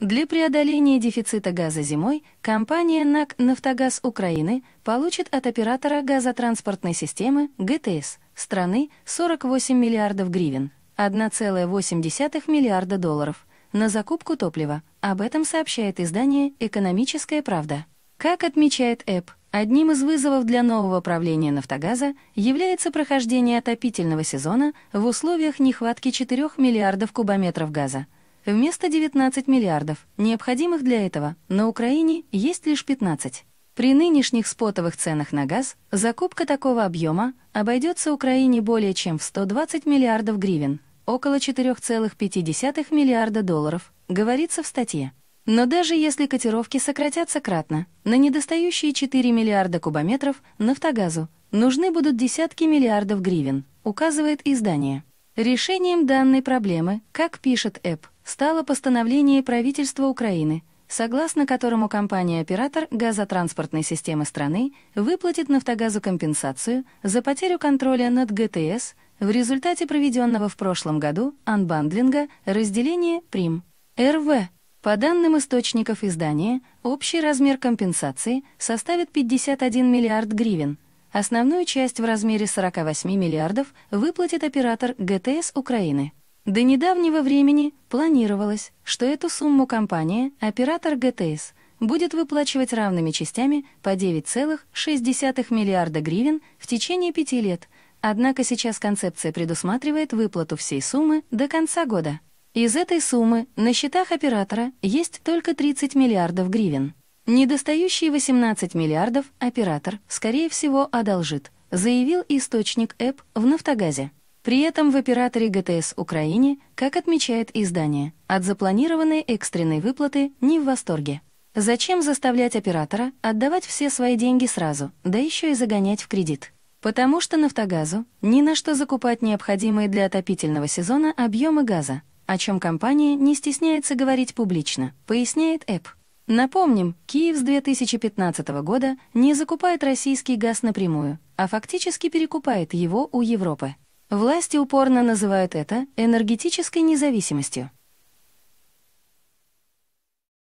Для преодоления дефицита газа зимой компания НАК «Нафтогаз Украины» получит от оператора газотранспортной системы ГТС страны 48 миллиардов гривен, 1,8 миллиарда долларов, на закупку топлива. Об этом сообщает издание «Экономическая правда». Как отмечает ЭП, одним из вызовов для нового правления «Нафтогаза» является прохождение отопительного сезона в условиях нехватки 4 миллиардов кубометров газа. Вместо 19 миллиардов, необходимых для этого, на Украине есть лишь 15. При нынешних спотовых ценах на газ закупка такого объема обойдется Украине более чем в 120 миллиардов гривен, около 4,5 миллиарда долларов, говорится в статье. Но даже если котировки сократятся кратно, на недостающие 4 миллиарда кубометров «Нафтогазу» нужны будут десятки миллиардов гривен, указывает издание. Решением данной проблемы, как пишет ЭП, стало постановление правительства Украины, согласно которому компания-оператор газотранспортной системы страны выплатит «Нафтогазу» компенсацию за потерю контроля над ГТС в результате проведенного в прошлом году анбандлинга разделения прим. РВ. По данным источников издания, общий размер компенсации составит 51 миллиард гривен. Основную часть в размере 48 миллиардов выплатит оператор ГТС Украины. До недавнего времени планировалось, что эту сумму компания, оператор ГТС, будет выплачивать равными частями по 9,6 миллиарда гривен в течение 5 лет, однако сейчас концепция предусматривает выплату всей суммы до конца года. Из этой суммы на счетах оператора есть только 30 миллиардов гривен. Недостающие 18 миллиардов оператор, скорее всего, одолжит, заявил источник ЭП в «Нафтогазе». При этом в операторе ГТС Украине, как отмечает издание, от запланированной экстренной выплаты не в восторге. Зачем заставлять оператора отдавать все свои деньги сразу, да еще и загонять в кредит? Потому что «Нафтогазу» ни на что закупать необходимые для отопительного сезона объемы газа, о чем компания не стесняется говорить публично, поясняет ЭП. Напомним, Киев с 2015 года не закупает российский газ напрямую, а фактически перекупает его у Европы. Власти упорно называют это энергетической независимостью.